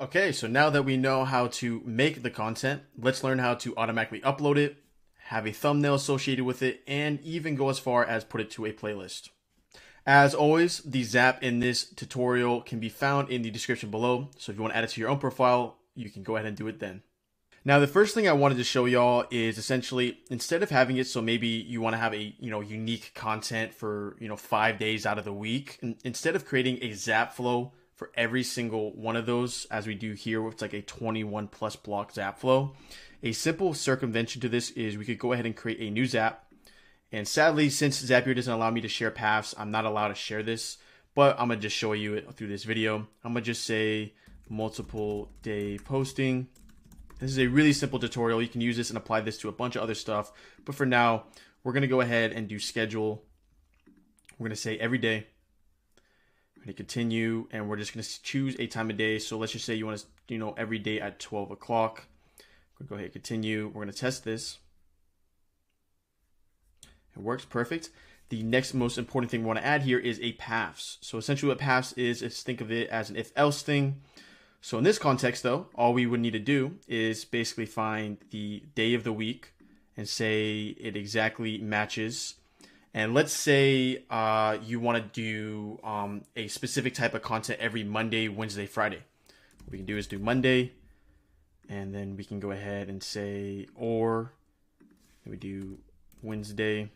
Okay, so now that we know how to make the content, let's learn how to automatically upload it, have a thumbnail associated with it, and even go as far as put it to a playlist. As always, the Zap in this tutorial can be found in the description below. So if you want to add it to your own profile, you can go ahead and do it then. Now, the first thing I wanted to show y'all is essentially, instead of having it, so maybe you want to have a, unique content for, 5 days out of the week, and instead of creating a Zap flow for every single one of those, as we do here, it's like a 21 plus block Zap flow. A simple circumvention to this is we could go ahead and create a new Zap. And sadly, since Zapier doesn't allow me to share paths, I'm not allowed to share this, but I'm going to just show you it through this video. I'm going to just say multiple day posting. This is a really simple tutorial. You can use this and apply this to a bunch of other stuff. But for now, we're going to go ahead and do schedule. We're going to say every day. We're going to continue, and we're just going to choose a time of day. So let's just say you want to, every day at 12 o'clock. Go ahead and continue. We're going to test this. It works perfect. The next most important thing we want to add here is a paths. So essentially what paths is think of it as an if else thing. So in this context though, all we would need to do is basically find the day of the week and say it exactly matches. And let's say you want to do a specific type of content every Monday, Wednesday, Friday. What we can do is do Monday, and then we can go ahead and say, or we do Wednesday,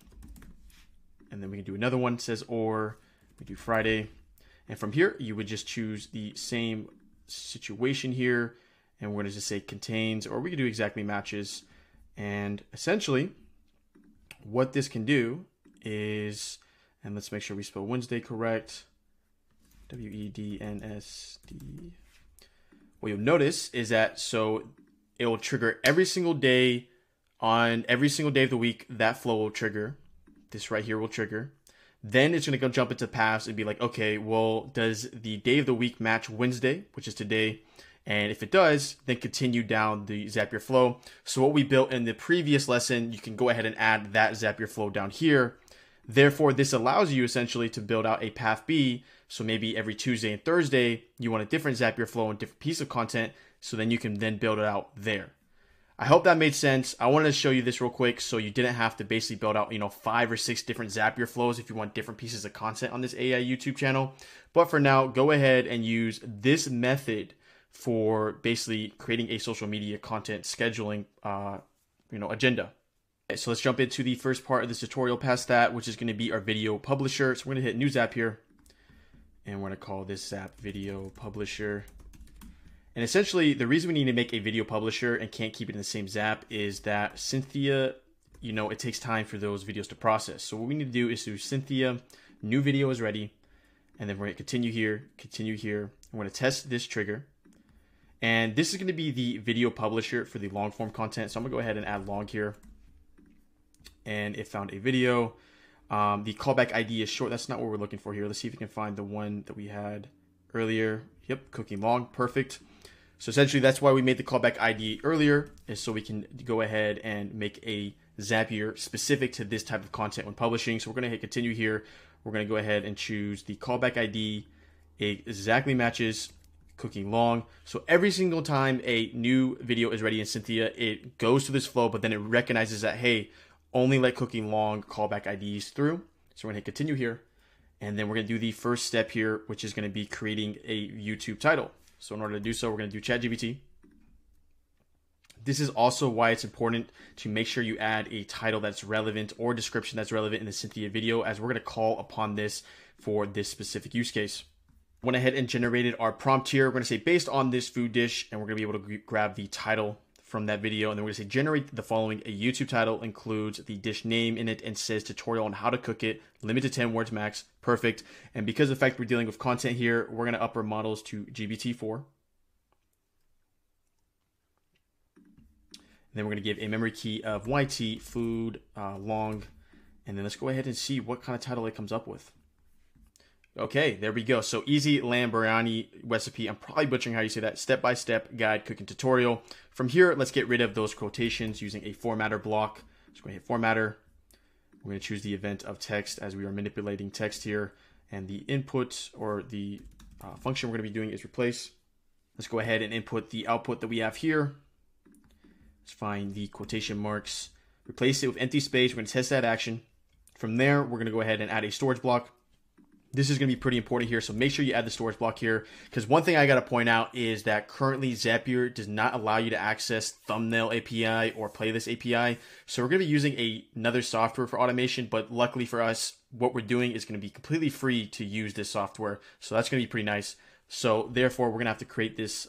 and then we can do another one that says, or we do Friday. And from here, you would just choose the same situation here, and we're going to just say contains, or we could do exactly matches. And essentially what this can do is, and let's make sure we spell Wednesday correct, W-E-D-N-S-D. What you'll notice is that, so it will trigger every single day on every single day of the week. That flow will trigger. This right here will trigger. Then it's going to go jump into paths and be like, okay, well, does the day of the week match Wednesday, which is today? And if it does, then continue down the Zapier flow. So what we built in the previous lesson, you can go ahead and add that Zapier flow down here. Therefore, this allows you essentially to build out a path B. So maybe every Tuesday and Thursday, you want a different Zapier flow and different piece of content. So then you can then build it out there. I hope that made sense. I wanted to show you this real quick so you didn't have to basically build out, 5 or 6 different Zapier flows if you want different pieces of content on this AI YouTube channel. But for now, go ahead and use this method for basically creating a social media content scheduling, agenda. So let's jump into the first part of this tutorial past that, which is going to be our video publisher. So we're going to hit new Zap here, and we're going to call this Zap video publisher. And essentially the reason we need to make a video publisher and can't keep it in the same Zap is that Synthesia, it takes time for those videos to process. So what we need to do is do Synthesia, new video is ready. And then we're going to continue here. I'm going to test this trigger. And this is going to be the video publisher for the long form content. So I'm gonna go ahead and add long here. And it found a video. The callback ID is short. That's not what we're looking for here. Let's see if we can find the one that we had earlier. Yep, cooking long, perfect. So essentially that's why we made the callback ID earlier, is so we can go ahead and make a Zapier specific to this type of content when publishing. So we're gonna hit continue here. We're gonna go ahead and choose the callback ID. It exactly matches cooking long. So every single time a new video is ready in Synthesia, it goes to this flow, but then it recognizes that, hey, only let cooking long callback IDs through. So we're gonna hit continue here. And then we're gonna do the first step here, which is gonna be creating a YouTube title. So in order to do so, we're gonna do ChatGPT. This is also why it's important to make sure you add a title that's relevant or description that's relevant in the Synthesia video, as we're gonna call upon this for this specific use case. Went ahead and generated our prompt here. We're gonna say based on this food dish, and we're gonna be able to grab the title from that video, and then we're gonna say generate the following. A YouTube title includes the dish name in it and says tutorial on how to cook it, limit to 10 words max, perfect. And because of the fact we're dealing with content here, we're gonna up our models to GPT4. And then we're gonna give a memory key of YT food long, and then let's go ahead and see what kind of title it comes up with. Okay, there we go. So easy lamb biryani recipe. I'm probably butchering how you say that. Step-by-step guide cooking tutorial. From here, let's get rid of those quotations using a formatter block. Just going to hit formatter. We're going to choose the event of text, as we are manipulating text here. And the input, or the function we're going to be doing, is replace. Let's go ahead and input the output that we have here. Let's find the quotation marks, replace it with empty space. We're going to test that action. From there, we're going to go ahead and add a storage block. This is going to be pretty important here, so make sure you add the storage block here, because one thing I got to point out is that currently Zapier does not allow you to access thumbnail API or playlist API. So we're going to be using another software for automation, but luckily for us, what we're doing is going to be completely free to use this software. So that's going to be pretty nice. So therefore, we're going to have to create this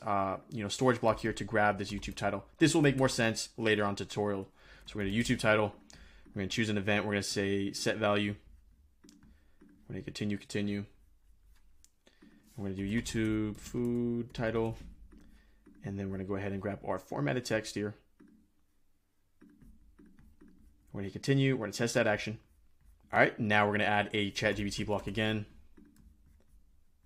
storage block here to grab this YouTube title. This will make more sense later on tutorial. So we're going to YouTube title. We're going to choose an event. We're going to say set value. We're going to continue. We're going to do YouTube food title. And then we're going to go ahead and grab our formatted text here. We're going to continue. We're going to test that action. All right, now we're going to add a ChatGPT block again.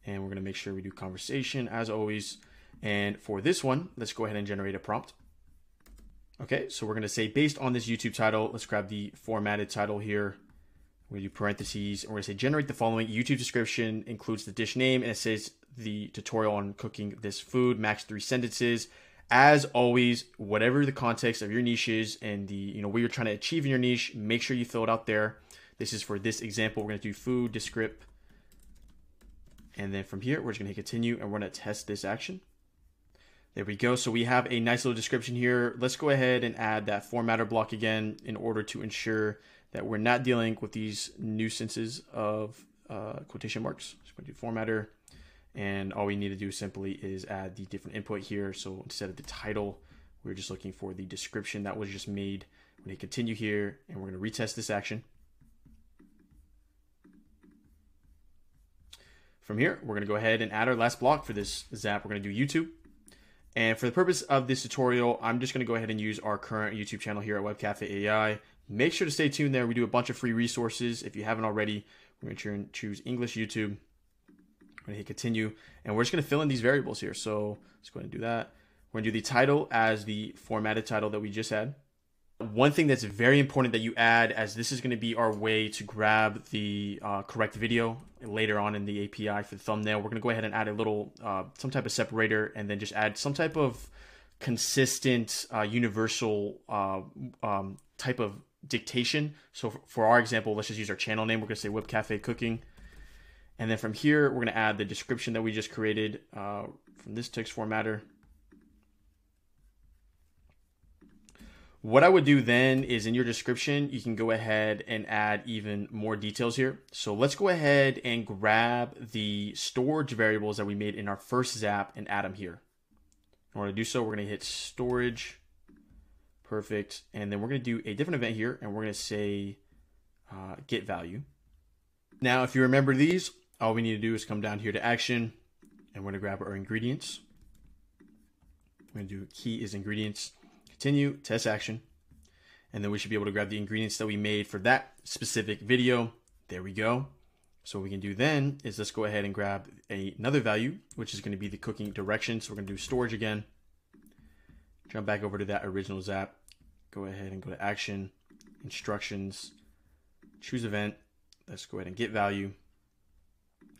And we're going to make sure we do conversation as always. And for this one, let's go ahead and generate a prompt. Okay, so we're going to say based on this YouTube title, let's grab the formatted title here. We do parentheses, and we're going to say generate the following. YouTube description includes the dish name, and it says the tutorial on cooking this food, max 3 sentences. As always, whatever the context of your niche is and the what you're trying to achieve in your niche, make sure you fill it out there. This is for this example. We're going to do food descript, and then from here we're just going to hit continue, and we're going to test this action. There we go. So we have a nice little description here. Let's go ahead and add that formatter block again in order to ensure that we're not dealing with these nuisances of quotation marks. So we're going to do formatter, and all we need to do simply is add the different input here. So instead of the title, we're just looking for the description that was just made. We're going to continue here, and we're going to retest this action. From here, we're going to go ahead and add our last block for this zap. We're going to do YouTube. And for the purpose of this tutorial, I'm just going to go ahead and use our current YouTube channel here at WebCafeAI. Make sure to stay tuned there. We do a bunch of free resources. If you haven't already, we're going to choose English YouTube. We're going to hit continue, and we're just going to fill in these variables here. So let's go ahead and do that. We're going to do the title as the formatted title that we just had. One thing that's very important that you add, as this is going to be our way to grab the correct video later on in the API for the thumbnail, we're going to go ahead and add a little, some type of separator, and then just add some type of consistent, universal type of dictation. So for our example, let's just use our channel name. We're going to say Web Cafe Cooking. And then from here, we're going to add the description that we just created from this text formatter. What I would do then is in your description, you can go ahead and add even more details here. So let's go ahead and grab the storage variables that we made in our first zap and add them here. In order to do so, we're going to hit storage. Perfect. And then we're going to do a different event here, and we're going to say get value. Now, if you remember these, all we need to do is come down here to action, and we're going to grab our ingredients. We're going to do key is ingredients, continue, test action. And then we should be able to grab the ingredients that we made for that specific video. There we go. So what we can do then is let's go ahead and grab another value, which is going to be the cooking direction. So we're going to do storage again. Jump back over to that original zap. Go ahead and go to action, instructions, choose event. Let's go ahead and get value.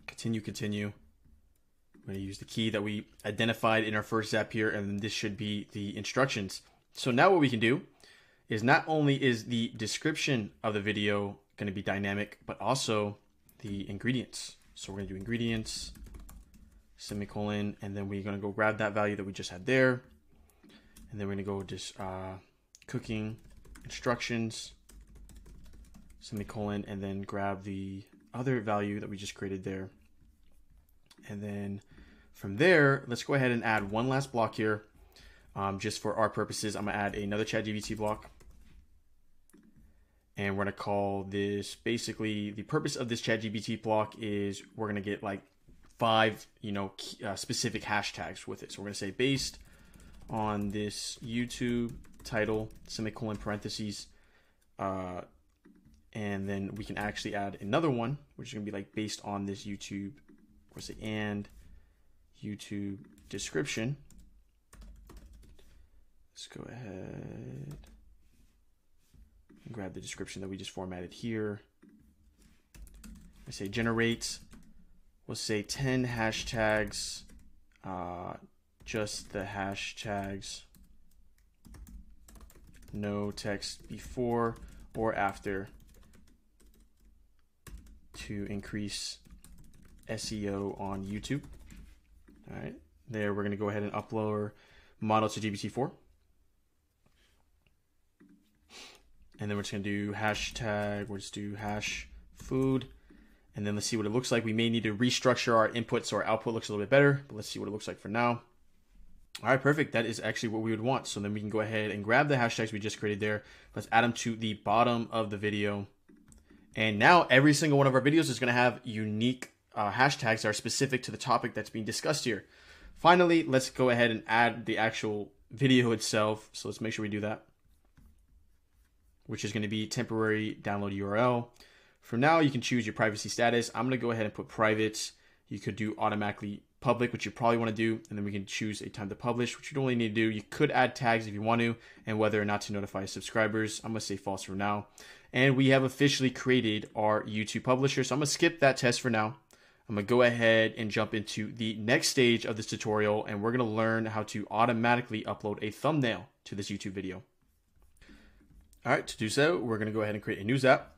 Continue. I'm going to use the key that we identified in our first zap here, and then this should be the instructions. So now what we can do is not only is the description of the video going to be dynamic, but also the ingredients. So we're going to do ingredients, semicolon, and then we're going to go grab that value that we just had there. And then we're going to go just cooking instructions, semicolon, and then grab the other value that we just created there. And then from there, let's go ahead and add one last block here. Just for our purposes, I'm going to add another ChatGPT block. And we're going to call this, basically the purpose of this ChatGPT block is we're going to get like 5, specific hashtags with it. So we're going to say based on this YouTube title, semicolon, parentheses, and then we can actually add another one, which is gonna be like based on this YouTube, or say and YouTube description. Let's go ahead and grab the description that we just formatted here. I say generate, we'll say 10 hashtags just the hashtags, no text before or after, to increase SEO on YouTube. All right, there we're gonna go ahead and upload our model to GPT-4. And then we're just gonna do hashtag, we'll just do hash food. And then let's see what it looks like. We may need to restructure our input so our output looks a little bit better, but let's see what it looks like for now. All right, perfect. That is actually what we would want. So then we can go ahead and grab the hashtags we just created there. Let's add them to the bottom of the video. And now every single one of our videos is gonna have unique hashtags that are specific to the topic that's being discussed here. Finally, let's go ahead and add the actual video itself. So let's make sure we do that, which is gonna be temporary download URL. For now, you can choose your privacy status. I'm gonna go ahead and put private. You could do automatically public, which you probably wanna do, and then we can choose a time to publish, which you don't really need to do. You could add tags if you want to, and whether or not to notify subscribers. I'm gonna say false for now. And we have officially created our YouTube publisher. So I'm gonna skip that test for now. I'm gonna go ahead and jump into the next stage of this tutorial, and we're gonna learn how to automatically upload a thumbnail to this YouTube video. All right, to do so, we're gonna go ahead and create a news app.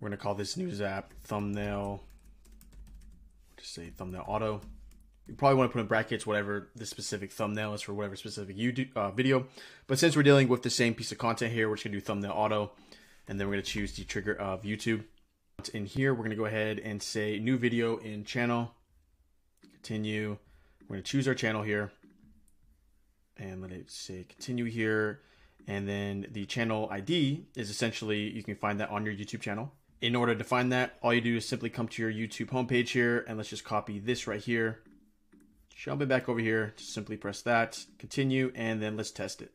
We're gonna call this news app thumbnail, just say thumbnail auto. You probably wanna put in brackets whatever the specific thumbnail is for whatever specific video. But since we're dealing with the same piece of content here, we're just gonna do thumbnail auto, and then we're gonna choose the trigger of YouTube. In here, we're gonna go ahead and say new video in channel, continue. We're gonna choose our channel here, and let it say continue here. And then the channel ID is essentially, you can find that on your YouTube channel. In order to find that, all you do is simply come to your YouTube homepage here, and let's just copy this right here. Jump it back over here, just simply press that, continue, and then let's test it.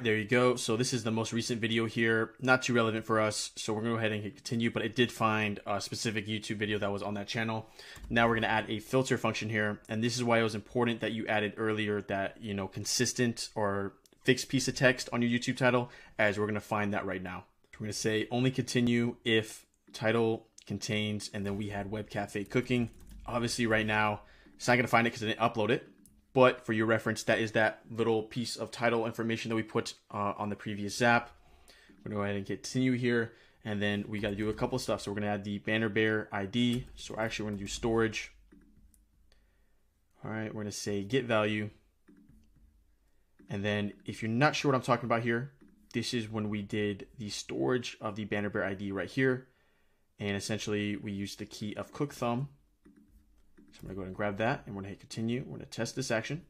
There you go. So this is the most recent video here, not too relevant for us. So we're gonna go ahead and hit continue, but it did find a specific YouTube video that was on that channel. Now we're gonna add a filter function here. And this is why it was important that you added earlier that, you know, consistent or fixed piece of text on your YouTube title, as we're gonna find that right now. We're gonna say only continue if title contains, and then we had Web Cafe Cooking. Obviously right now, it's not gonna find it because I didn't upload it, but for your reference, that is that little piece of title information that we put on the previous app. We're gonna go ahead and continue here, and then we gotta do a couple of stuff. So we're gonna add the BannerBear ID. So actually we're gonna do storage. All right, we're gonna say get value. And then if you're not sure what I'm talking about here, this is when we did the storage of the BannerBear ID right here. And essentially we used the key of cook thumb. So I'm gonna go ahead and grab that, and we're gonna hit continue. We're gonna test this action.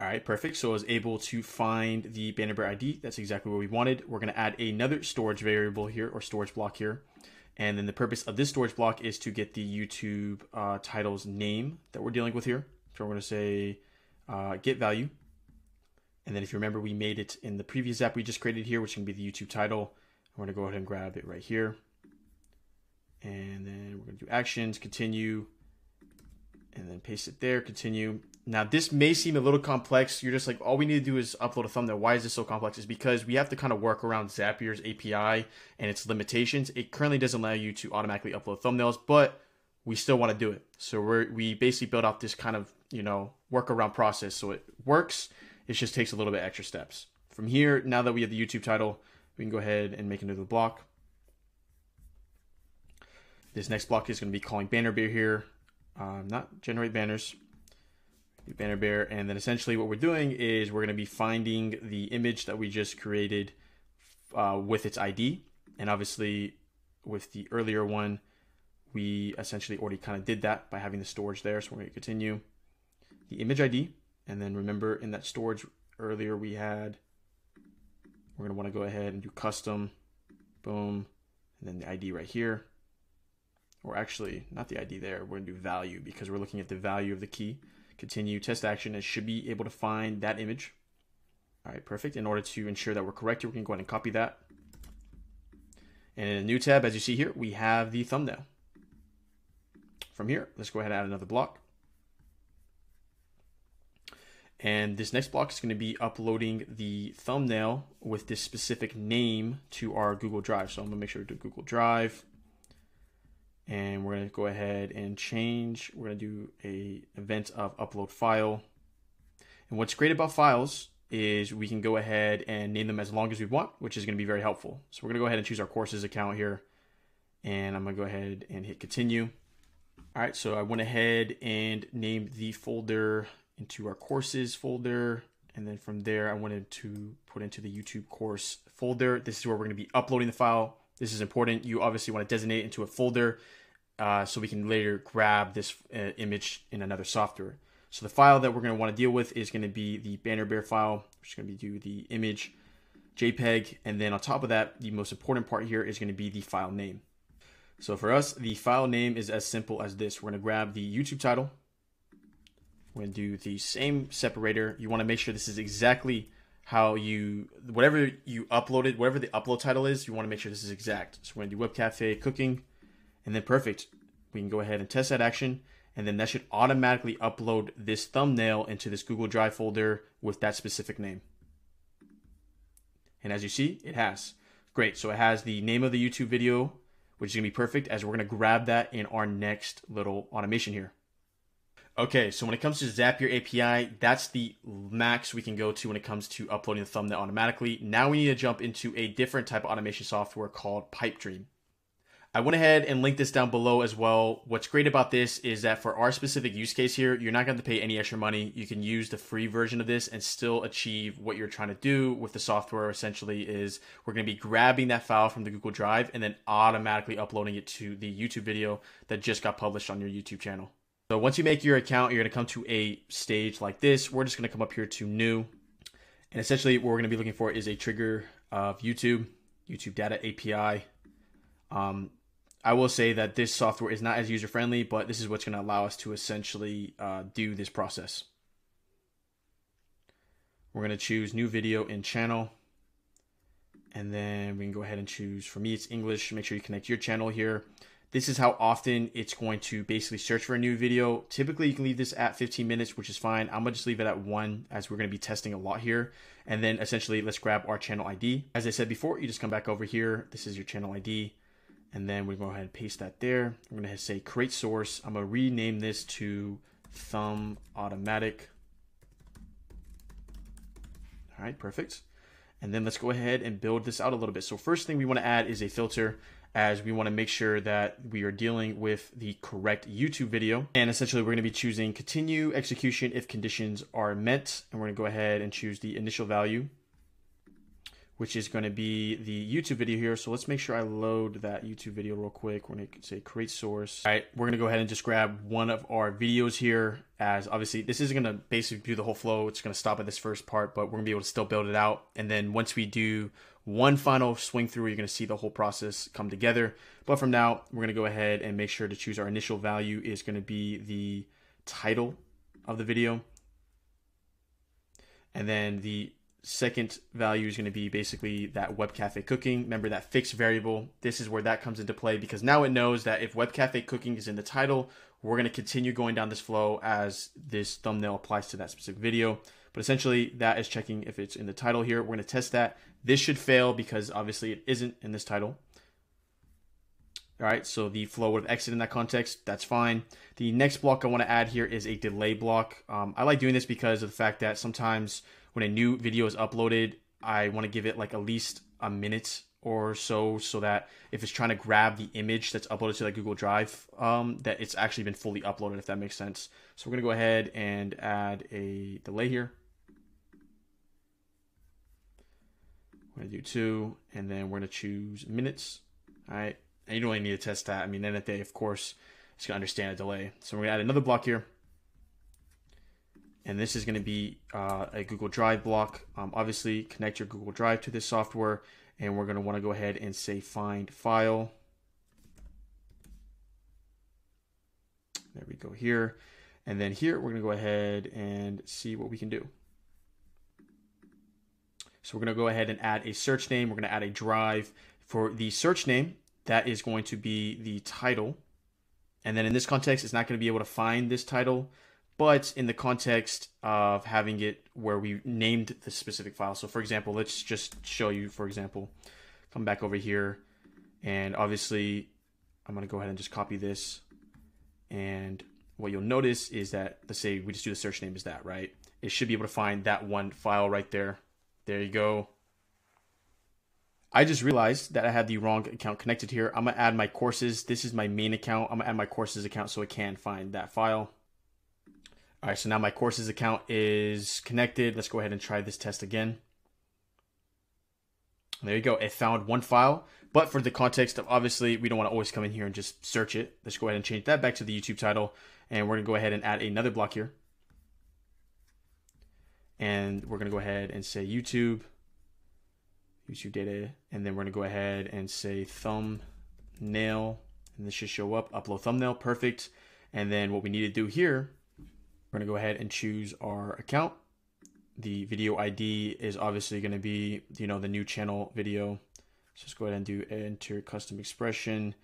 All right, perfect. So I was able to find the BannerBear ID. That's exactly what we wanted. We're gonna add another storage variable here, or storage block here. And then the purpose of this storage block is to get the YouTube title's name that we're dealing with here. So we're gonna say get value. And then if you remember, we made it in the previous app we just created here, which can be the YouTube title. We're gonna go ahead and grab it right here. And then we're gonna do actions, continue, and then paste it there, continue. Now this may seem a little complex. You're just like, all we need to do is upload a thumbnail. Why is this so complex? It's because we have to kind of work around Zapier's API and its limitations. It currently doesn't allow you to automatically upload thumbnails, but we still want to do it. So we basically built out this kind of, you know, workaround process. So it works, it just takes a little bit extra steps. From here, now that we have the YouTube title, we can go ahead and make another block. This next block is going to be calling BannerBear here. Not generate banners, do BannerBear. And then essentially what we're doing is we're gonna be finding the image that we just created with its ID. And obviously with the earlier one, we essentially already kind of did that by having the storage there. So we're gonna continue the image ID. And then remember in that storage earlier we had, we're gonna wanna go ahead and do custom, boom. And then the ID right here. Or actually, not the ID there, we're gonna do value because we're looking at the value of the key. Continue, test action, and should be able to find that image. All right, perfect. In order to ensure that we're correct here, we can go ahead and copy that. And in a new tab, as you see here, we have the thumbnail. From here, let's go ahead and add another block. And this next block is gonna be uploading the thumbnail with this specific name to our Google Drive. So I'm gonna make sure to do Google Drive. and we're going to go ahead and change. We're going to do an event of upload file. And what's great about files is we can go ahead and name them as long as we want, which is going to be very helpful. So we're going to go ahead and choose our courses account here, and I'm going to go ahead and hit continue. All right, so I went ahead and named the folder into our courses folder. And then from there, I wanted to put into the YouTube course folder. This is where we're going to be uploading the file. This is important. You obviously want to designate it into a folder so we can later grab this image in another software. So the file that we're going to want to deal with is going to be the BannerBear file, which is going to be the image JPEG. And then on top of that, the most important part here is going to be the file name. So for us, the file name is as simple as this. We're going to grab the YouTube title. We're going to do the same separator. You want to make sure this is exactly how you, whatever you uploaded, whatever the upload title is, you want to make sure this is exact. So we're going to do Web Cafe Cooking, and then perfect. We can go ahead and test that action, and then that should automatically upload this thumbnail into this Google Drive folder with that specific name. And as you see, it has. Great, so it has the name of the YouTube video, which is going to be perfect as we're going to grab that in our next little automation here. Okay, so when it comes to Zapier API, that's the max we can go to when it comes to uploading the thumbnail automatically. Now we need to jump into a different type of automation software called Pipedream. I went ahead and linked this down below as well. What's great about this is that for our specific use case here, you're not going to pay any extra money. You can use the free version of this and still achieve what you're trying to do with the software. Essentially is we're going to be grabbing that file from the Google Drive and then automatically uploading it to the YouTube video that just got published on your YouTube channel. So once you make your account, you're going to come to a stage like this. We're just going to come up here to new. And essentially what we're going to be looking for is a trigger of YouTube data API. I will say that this software is not as user-friendly, but this is what's going to allow us to essentially do this process. We're going to choose new video and channel. And then we can go ahead and choose, for me, it's English. Make sure you connect your channel here. This is how often it's going to basically search for a new video. Typically, you can leave this at 15 minutes, which is fine. I'm gonna just leave it at 1 as we're gonna be testing a lot here. And then essentially, let's grab our channel ID. As I said before, you just come back over here. This is your channel ID. And then we go ahead and paste that there. I'm gonna say create source. I'm gonna rename this to Thumb Automatic. All right, perfect. And then let's go ahead and build this out a little bit. So first thing we wanna add is a filter, as we want to make sure that we are dealing with the correct YouTube video. And essentially we're going to be choosing continue execution if conditions are met. And we're going to go ahead and choose the initial value, which is going to be the YouTube video here. So let's make sure I load that YouTube video real quick. We're going to say create source. All right, we're going to go ahead and just grab one of our videos here, as obviously this isn't going to basically do the whole flow. It's going to stop at this first part, but we're going to be able to still build it out. And then once we do one final swing through, you're going to see the whole process come together. But from now, we're going to go ahead and make sure to choose our initial value is going to be the title of the video. And then the second value is going to be basically that Web Cafe Cooking. Remember that fixed variable. This is where that comes into play, because now it knows that if Web Cafe Cooking is in the title, we're going to continue going down this flow as this thumbnail applies to that specific video. But essentially that is checking if it's in the title here. We're going to test that. This should fail because obviously it isn't in this title. All right, so the flow would have exited in that context. That's fine. The next block I want to add here is a delay block. I like doing this because of the fact that sometimes when a new video is uploaded, I want to give it like at least a minute or so, so that if it's trying to grab the image that's uploaded to that Google Drive, that it's actually been fully uploaded, if that makes sense. So we're going to go ahead and add a delay here. We're going to do 2, and then we're going to choose minutes. All right. And you don't really need to test that. I mean, then at the end of the day, of course, it's going to understand a delay. So we're going to add another block here. And this is going to be a Google Drive block. Obviously, connect your Google Drive to this software. And we're going to want to go ahead and say find file. There we go here. And then here, we're going to go ahead and see what we can do. So we're going to go ahead and add a search name. We're going to add a drive for the search name. That is going to be the title. And then in this context, it's not going to be able to find this title, but in the context of having it where we named the specific file. So for example, let's just show you, for example, come back over here. And obviously I'm gonna go ahead and just copy this. And what you'll notice is that, let's say we just do the search name is that, right? It should be able to find that one file right there. There you go. I just realized that I had the wrong account connected here. I'm gonna add my courses. This is my main account. I'm gonna add my courses account so it can find that file. All right, so now my courses account is connected. Let's go ahead and try this test again. There you go, it found one file, but for the context of obviously we don't wanna always come in here and just search it. Let's go ahead and change that back to the YouTube title, and we're gonna go ahead and add another block here. And we're gonna go ahead and say YouTube data, and then we're gonna go ahead and say thumbnail, and this should show up, upload thumbnail, perfect. And then what we need to do here, we're gonna go ahead and choose our account. The video ID is obviously gonna be, you know, the new channel video. So let's go ahead and do enter custom expression,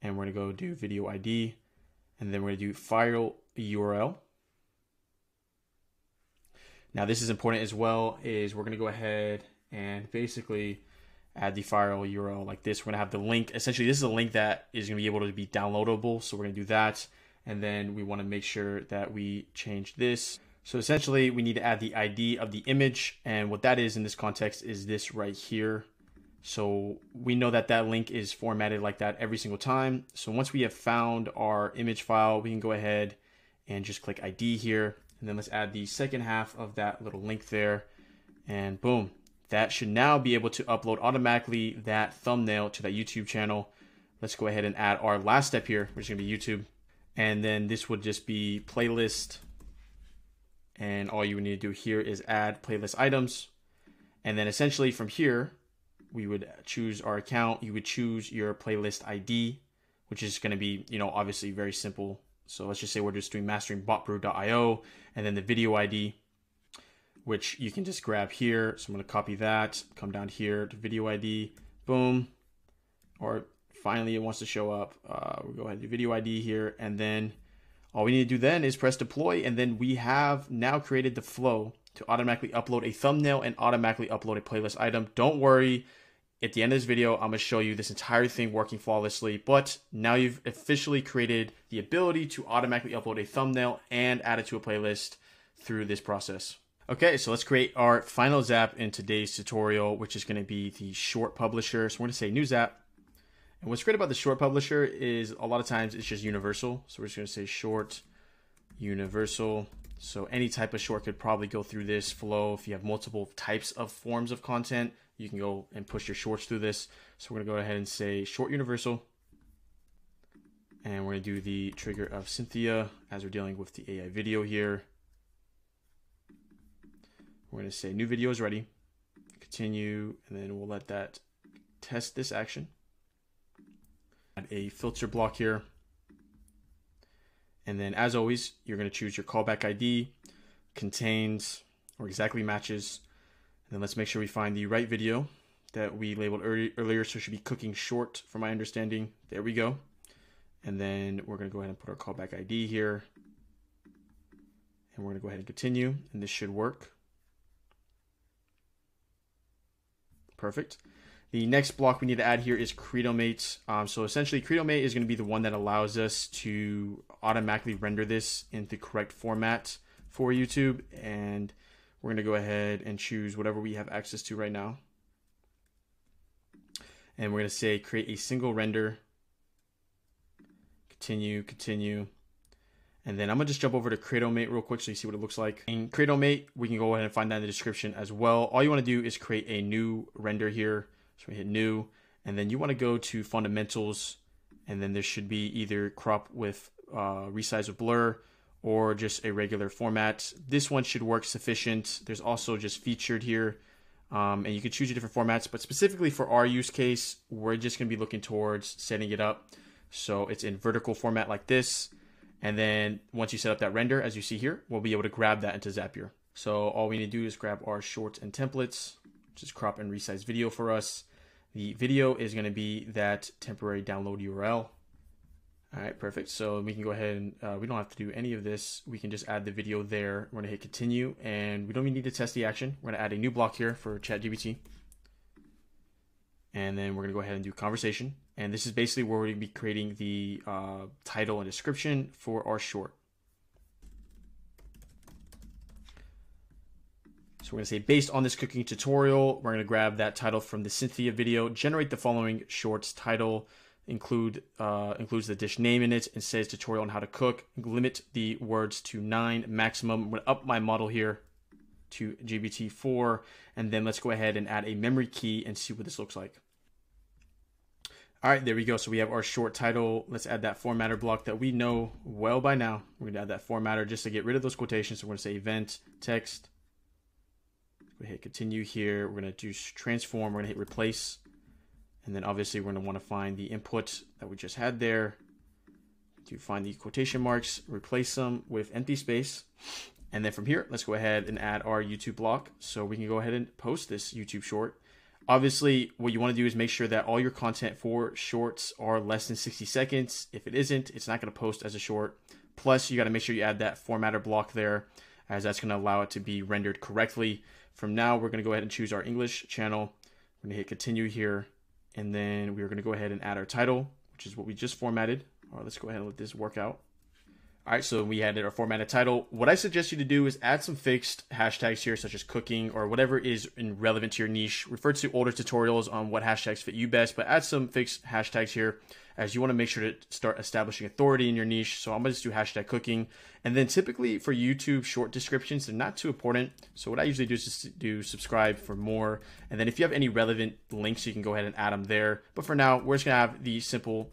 and we're gonna go do video ID, and then we're gonna do file URL. Now this is important as well, is we're gonna go ahead and basically add the file URL like this. We're gonna have the link. Essentially, this is a link that is gonna be able to be downloadable. So we're gonna do that. And then we wanna make sure that we change this. So essentially we need to add the ID of the image. And what that is in this context is this right here. So we know that that link is formatted like that every single time. So once we have found our image file, we can go ahead and just click ID here. And then let's add the second half of that little link there, and boom. That should now be able to upload automatically that thumbnail to that YouTube channel. Let's go ahead and add our last step here, which is gonna be YouTube. And then this would just be playlist. And all you would need to do here is add playlist items. And then essentially from here, we would choose our account. You would choose your playlist ID, which is gonna be, you know, obviously very simple. So let's just say we're just doing masteringBotBrew.io, and then the video ID, which you can just grab here. So I'm gonna copy that, come down here to video ID, boom. Or finally it wants to show up. We'll go ahead and do video ID here. And then all we need to do then is press deploy. And then we have now created the flow to automatically upload a thumbnail and automatically upload a playlist item. Don't worry, at the end of this video, I'm gonna show you this entire thing working flawlessly, but now you've officially created the ability to automatically upload a thumbnail and add it to a playlist through this process. Okay, so let's create our final Zap in today's tutorial, which is gonna be the short publisher. So we're gonna say new Zap. And what's great about the short publisher is a lot of times it's just universal. So we're just gonna say short, universal. So any type of short could probably go through this flow. If you have multiple types of forms of content, you can go and push your shorts through this. So we're gonna go ahead and say short universal. And we're gonna do the trigger of Cynthia as we're dealing with the AI video here. We're gonna say new video is ready, continue, and then we'll let that test this action. Add a filter block here. And then as always, you're gonna choose your callback ID, contains, or exactly matches. And then let's make sure we find the right video that we labeled earlier. So it should be cooking short from my understanding. There we go. And then we're gonna go ahead and put our callback ID here. And we're gonna go ahead and continue, and this should work. Perfect. The next block we need to add here is Creatomate. So essentially Creatomate is gonna be the one that allows us to automatically render this in the correct format for YouTube. And we're gonna go ahead and choose whatever we have access to right now. And we're gonna say create a single render, continue, continue. And then I'm gonna just jump over to Creatomate real quick so you see what it looks like. In Creatomate, we can go ahead and find that in the description as well. All you wanna do is create a new render here. So we hit new, and then you wanna go to fundamentals, and then there should be either crop with resize with blur or just a regular format. This one should work sufficient. There's also just featured here, and you can choose your different formats, but specifically for our use case, we're just gonna be looking towards setting it up. So it's in vertical format like this. And then once you set up that render, as you see here, we'll be able to grab that into Zapier. So all we need to do is grab our shorts and templates, which is crop and resize video for us. The video is gonna be that temporary download URL. All right, perfect. So we can go ahead and we don't have to do any of this. We can just add the video there. We're gonna hit continue, and we don't even need to test the action. We're gonna add a new block here for ChatGPT. and then we're gonna go ahead and do conversation. And this is basically where we're gonna be creating the title and description for our short. So we're gonna say, based on this cooking tutorial, we're gonna grab that title from the Synthesia video, generate the following short's title, includes the dish name in it, and says tutorial on how to cook, limit the words to 9 maximum. I'm gonna up my model here to GPT4, and then let's go ahead and add a memory key and see what this looks like. All right, there we go. So we have our short title. Let's add that formatter block that we know well by now. We're gonna add that formatter just to get rid of those quotations. So we're gonna say event text. We hit continue here. We're gonna do transform. We're gonna hit replace, and then obviously we're gonna want to find the input that we just had there. To find the quotation marks, replace them with empty space. And then from here, let's go ahead and add our YouTube block so we can go ahead and post this YouTube short. Obviously, what you want to do is make sure that all your content for shorts are less than 60 seconds. If it isn't, it's not going to post as a short. Plus, you got to make sure you add that formatter block there, as that's going to allow it to be rendered correctly. From now, we're going to go ahead and choose our English channel. We're going to hit continue here, and then we're going to go ahead and add our title, which is what we just formatted. All right, let's go ahead and let this work out. All right, so we added our formatted title. What I suggest you to do is add some fixed hashtags here, such as cooking or whatever is relevant to your niche. Refer to older tutorials on what hashtags fit you best, but add some fixed hashtags here, as you want to make sure to start establishing authority in your niche. So I'm going to just do hashtag cooking. And then typically for YouTube short descriptions, they're not too important. So what I usually do is just do subscribe for more. And then if you have any relevant links, you can go ahead and add them there. But for now, we're just going to have the simple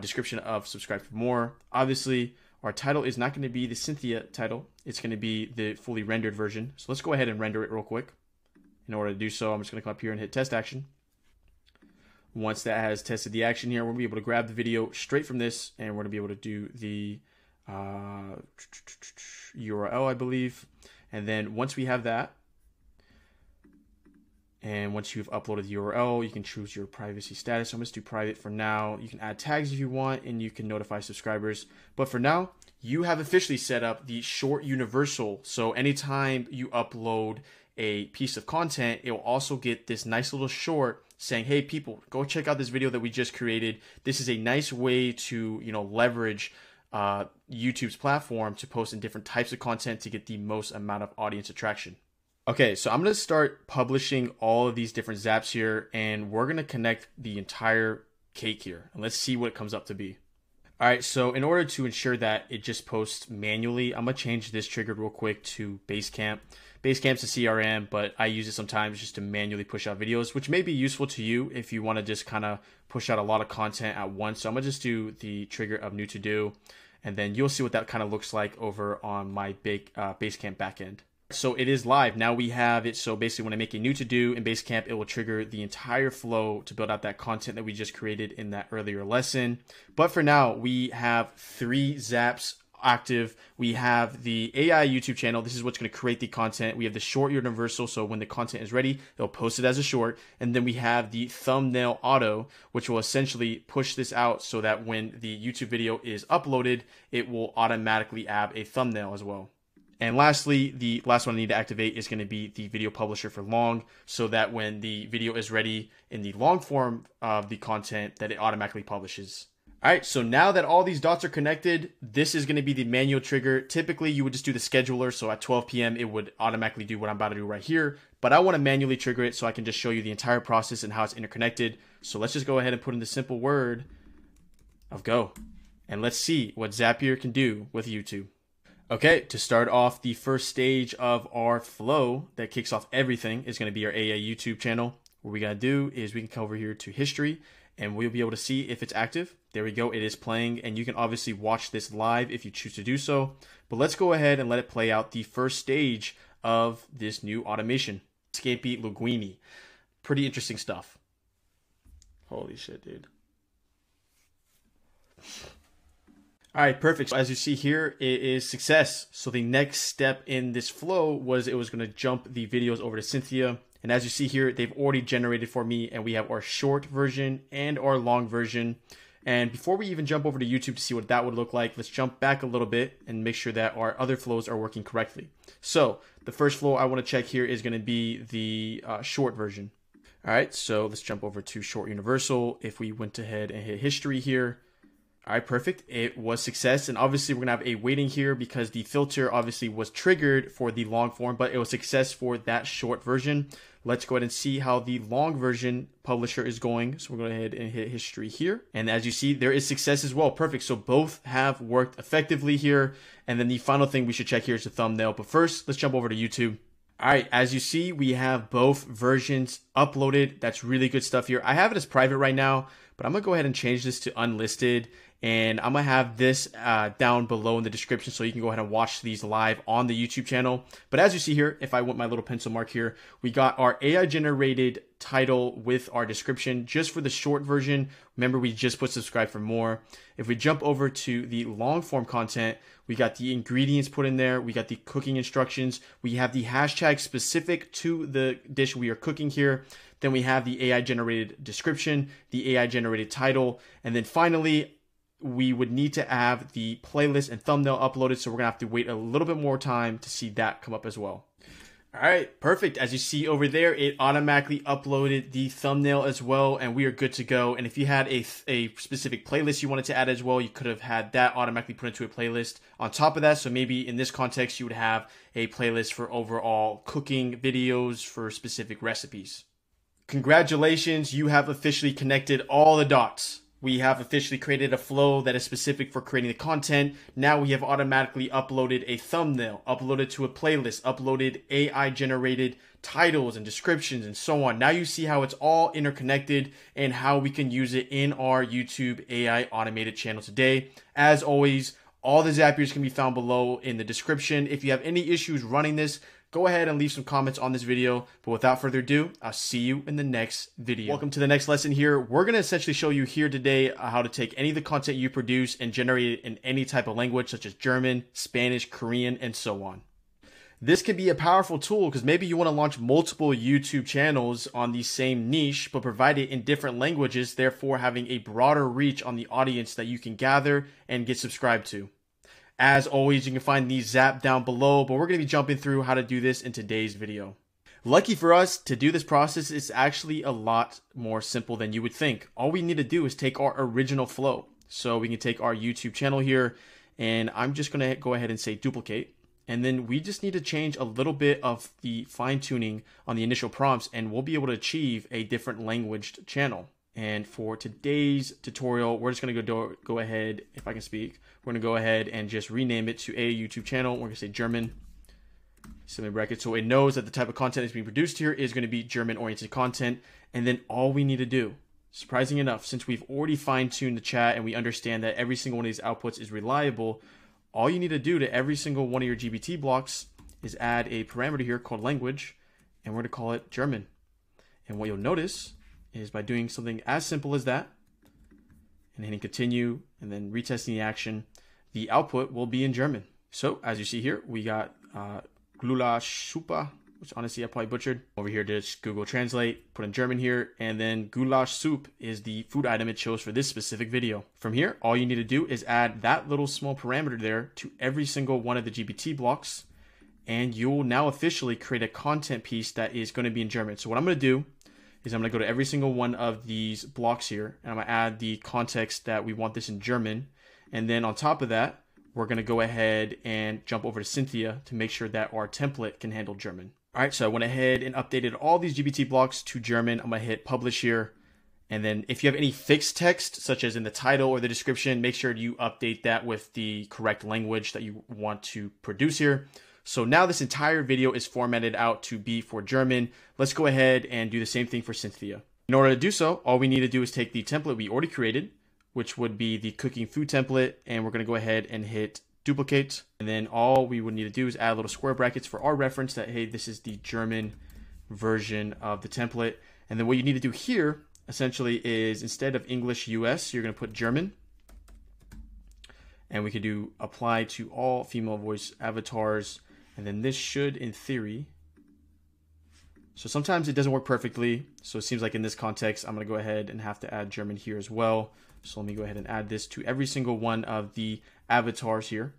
description of subscribe for more. Obviously, our title is not going to be the Synthesia title. It's going to be the fully rendered version. So let's go ahead and render it real quick. In order to do so, I'm just going to come up here and hit test action. Once that has tested the action here, we'll be able to grab the video straight from this, and we're going to be able to do the URL, I believe. And then once we have that, and once you've uploaded the URL, you can choose your privacy status. So I'm just do private for now. You can add tags if you want, and you can notify subscribers. But for now, you have officially set up the short universal. So anytime you upload a piece of content, it will also get this nice little short saying, hey, people, go check out this video that we just created. This is a nice way to, you know, leverage YouTube's platform to post in different types of content to get the most amount of audience attraction. Okay, so I'm going to start publishing all of these different zaps here, and we're going to connect the entire cake here, and let's see what it comes up to be. All right, so in order to ensure that it just posts manually, I'm going to change this trigger real quick to Basecamp. Basecamp's a CRM, but I use it sometimes just to manually push out videos, which may be useful to you if you want to just kind of push out a lot of content at once. So I'm going to just do the trigger of new to do, and then you'll see what that kind of looks like over on my big Basecamp backend. So it is live. Now we have it. So basically when I make a new to-do in Basecamp, it will trigger the entire flow to build out that content that we just created in that earlier lesson. But for now, we have 3 zaps active. We have the AI YouTube channel. This is what's going to create the content. We have the short universal. So when the content is ready, it'll post it as a short. And then we have the thumbnail auto, which will essentially push this out so that when the YouTube video is uploaded, it will automatically add a thumbnail as well. And lastly, the last one I need to activate is going to be the video publisher for long, so that when the video is ready in the long form of the content, that it automatically publishes. All right, so now that all these dots are connected, this is going to be the manual trigger. Typically, you would just do the scheduler. So at 12 p.m., it would automatically do what I'm about to do right here. But I want to manually trigger it so I can just show you the entire process and how it's interconnected. So let's just go ahead and put in the simple word of go. And let's see what Zapier can do with YouTube. Okay, to start off, the first stage of our flow that kicks off everything is going to be our AI YouTube channel. What we got to do is we can come over here to history, and we'll be able to see if it's active. There we go. It is playing, and you can obviously watch this live if you choose to do so. But let's go ahead and let it play out the first stage of this new automation. Scapy Luguini. Pretty interesting stuff. Holy shit, dude. All right, perfect. So as you see here, it is success. So the next step in this flow was it was going to jump the videos over to Synthesia. And as you see here, they've already generated for me, and we have our short version and our long version. And before we even jump over to YouTube to see what that would look like, let's jump back a little bit and make sure that our other flows are working correctly. So the first flow I want to check here is going to be the short version. All right, so let's jump over to short universal. If we went ahead and hit history here, all right, perfect. It was success. And obviously we're gonna have a waiting here because the filter obviously was triggered for the long form, but it was success for that short version. Let's go ahead and see how the long version publisher is going. So we're going to go ahead and hit history here. And as you see, there is success as well. Perfect. So both have worked effectively here. And then the final thing we should check here is the thumbnail. But first, let's jump over to YouTube. All right, as you see, we have both versions uploaded. That's really good stuff here. I have it as private right now, but I'm gonna go ahead and change this to unlisted. And I'm gonna have this down below in the description so you can go ahead and watch these live on the YouTube channel. But as you see here, if I went my little pencil mark here, we got our AI generated title with our description just for the short version. Remember, we just put subscribe for more. If we jump over to the long form content, we got the ingredients put in there. We got the cooking instructions. We have the hashtag specific to the dish we are cooking here. Then we have the AI generated description, the AI generated title. And then finally, we would need to have the playlist and thumbnail uploaded. So we're gonna have to wait a little bit more time to see that come up as well. All right, perfect. As you see over there, it automatically uploaded the thumbnail as well, and we are good to go. And if you had a specific playlist you wanted to add as well, you could have had that automatically put into a playlist on top of that. So maybe in this context, you would have a playlist for overall cooking videos for specific recipes. Congratulations, you have officially connected all the dots. We have officially created a flow that is specific for creating the content. Now we have automatically uploaded a thumbnail, uploaded to a playlist, uploaded AI generated titles and descriptions and so on. Now you see how it's all interconnected and how we can use it in our YouTube AI automated channel today. As always, all the Zapiers can be found below in the description. If you have any issues running this, go ahead and leave some comments on this video. But without further ado, I'll see you in the next video. Welcome to the next lesson here. We're going to essentially show you here today how to take any of the content you produce and generate it in any type of language, such as German, Spanish, Korean, and so on. This could be a powerful tool because maybe you want to launch multiple YouTube channels on the same niche, but provide it in different languages, therefore having a broader reach on the audience that you can gather and get subscribed to. As always, you can find the Zap down below, but we're going to be jumping through how to do this in today's video. Lucky for us, to do this process is actually a lot more simple than you would think. All we need to do is take our original flow. So we can take our YouTube channel here, and I'm just going to go ahead and say duplicate. And then we just need to change a little bit of the fine tuning on the initial prompts, and we'll be able to achieve a different languaged channel. And for today's tutorial, we're just going to go ahead, if I can speak, we're going to go ahead and just rename it to a YouTube channel. We're going to say German, brackets, so it knows that the type of content that's being produced here is going to be German-oriented content. And then all we need to do, surprising enough, since we've already fine-tuned the chat and we understand that every single one of these outputs is reliable, all you need to do to every single one of your GPT blocks is add a parameter here called language, and we're going to call it German. And what you'll notice is by doing something as simple as that and hitting continue and then retesting the action, the output will be in German. So as you see here, we got Gulasch Suppe, which honestly I probably butchered. Over here, just Google Translate, put in German here, and then Gulasch Soup is the food item it chose for this specific video. From here, all you need to do is add that little small parameter there to every single one of the GPT blocks, and you will now officially create a content piece that is going to be in German. So what I'm going to do is I'm going to go to every single one of these blocks here, and I'm going to add the context that we want this in German. And then on top of that, we're going to go ahead and jump over to Synthesia to make sure that our template can handle German. All right, so I went ahead and updated all these GPT blocks to German. I'm going to hit publish here. And then if you have any fixed text, such as in the title or the description, make sure you update that with the correct language that you want to produce here. So now this entire video is formatted out to be for German. Let's go ahead and do the same thing for Synthesia. In order to do so, all we need to do is take the template we already created, which would be the cooking food template, and we're going to go ahead and hit duplicate. And then all we would need to do is add little square brackets for our reference that, hey, this is the German version of the template. And then what you need to do here essentially is instead of English US, you're going to put German. And we can do apply to all female voice avatars. And then this should, in theory, so sometimes it doesn't work perfectly. So it seems like in this context, I'm going to go ahead and have to add German here as well. So let me go ahead and add this to every single one of the avatars here.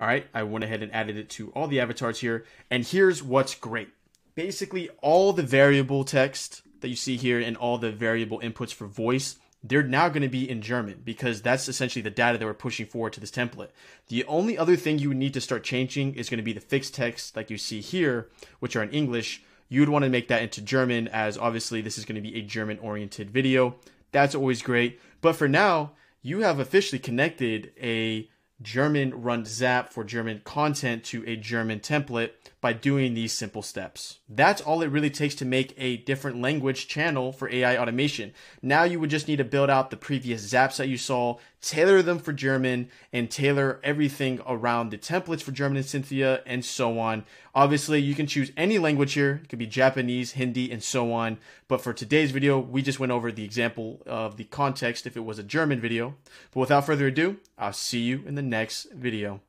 All right, I went ahead and added it to all the avatars here. And here's what's great. Basically, all the variable text that you see here and all the variable inputs for voice, they're now going to be in German because that's essentially the data that we're pushing forward to this template. The only other thing you would need to start changing is going to be the fixed text like you see here, which are in English. You'd want to make that into German, as obviously this is going to be a German-oriented video. That's always great. But for now, you have officially connected a German-run Zap for German content to a German template by doing these simple steps. That's all it really takes to make a different language channel for AI automation. Now you would just need to build out the previous Zaps that you saw, tailor them for German, and tailor everything around the templates for German and Synthesia, and so on. Obviously, you can choose any language here. It could be Japanese, Hindi, and so on. But for today's video, we just went over the example of the context if it was a German video. But without further ado, I'll see you in the next video.